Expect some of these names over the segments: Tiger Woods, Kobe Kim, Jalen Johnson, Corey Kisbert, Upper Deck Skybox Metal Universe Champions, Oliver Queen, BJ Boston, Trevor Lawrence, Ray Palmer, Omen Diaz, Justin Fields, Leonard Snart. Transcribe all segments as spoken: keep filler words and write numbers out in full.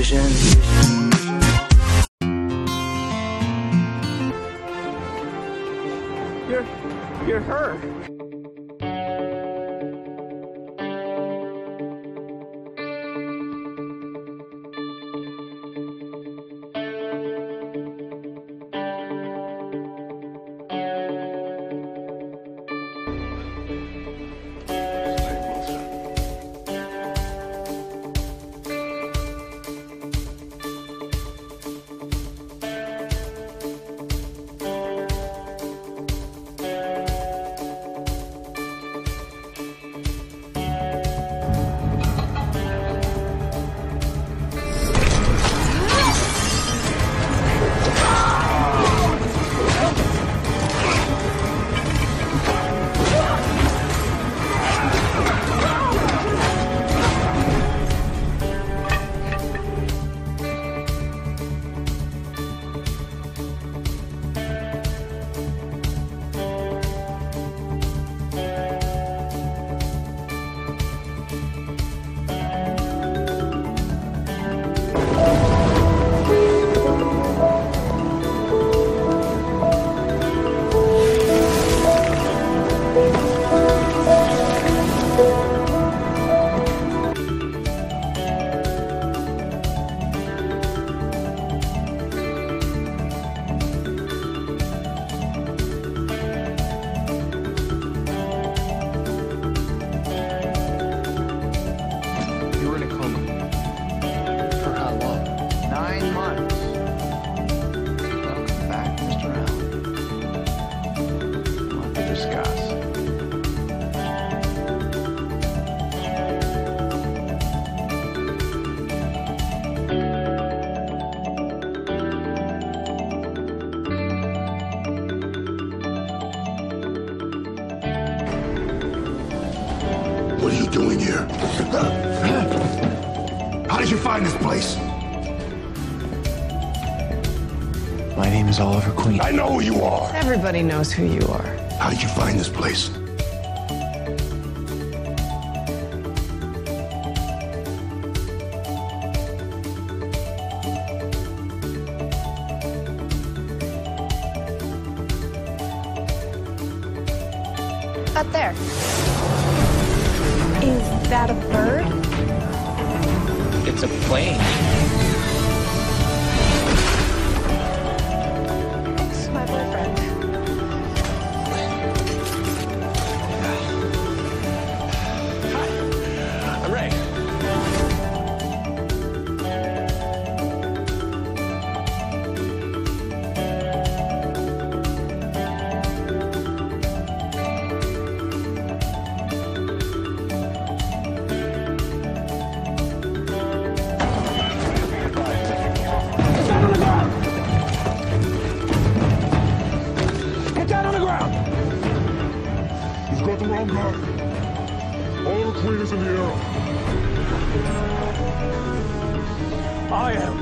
vision. You're, you're her. What are you doing here? How did you find this place? My name is Oliver Queen. I know who you are. Everybody knows who you are. How did you find this place? Up there. Is that a bird? It's a plane. This is my boyfriend. Hi, I'm Ray. The wrong guy. Oliver Queen is in the air. I am.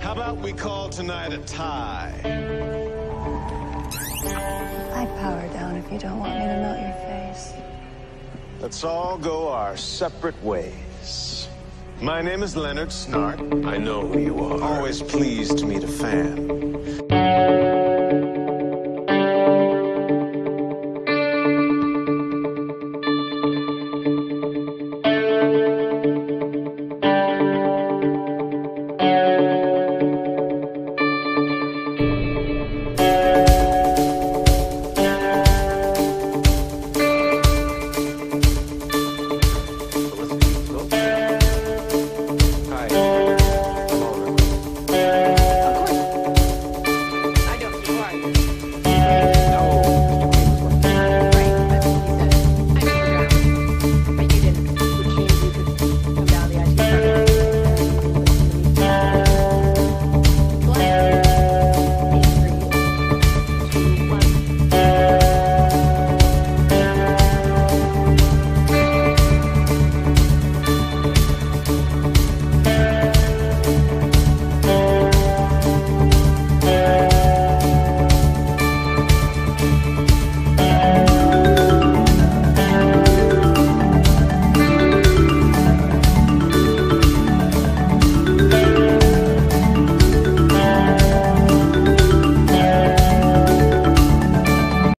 How about we call tonight a tie? I'd power down if you don't want me to melt your face. Let's all go our separate ways. My name is Leonard Snart. I know who you are. Always pleased to meet a fan.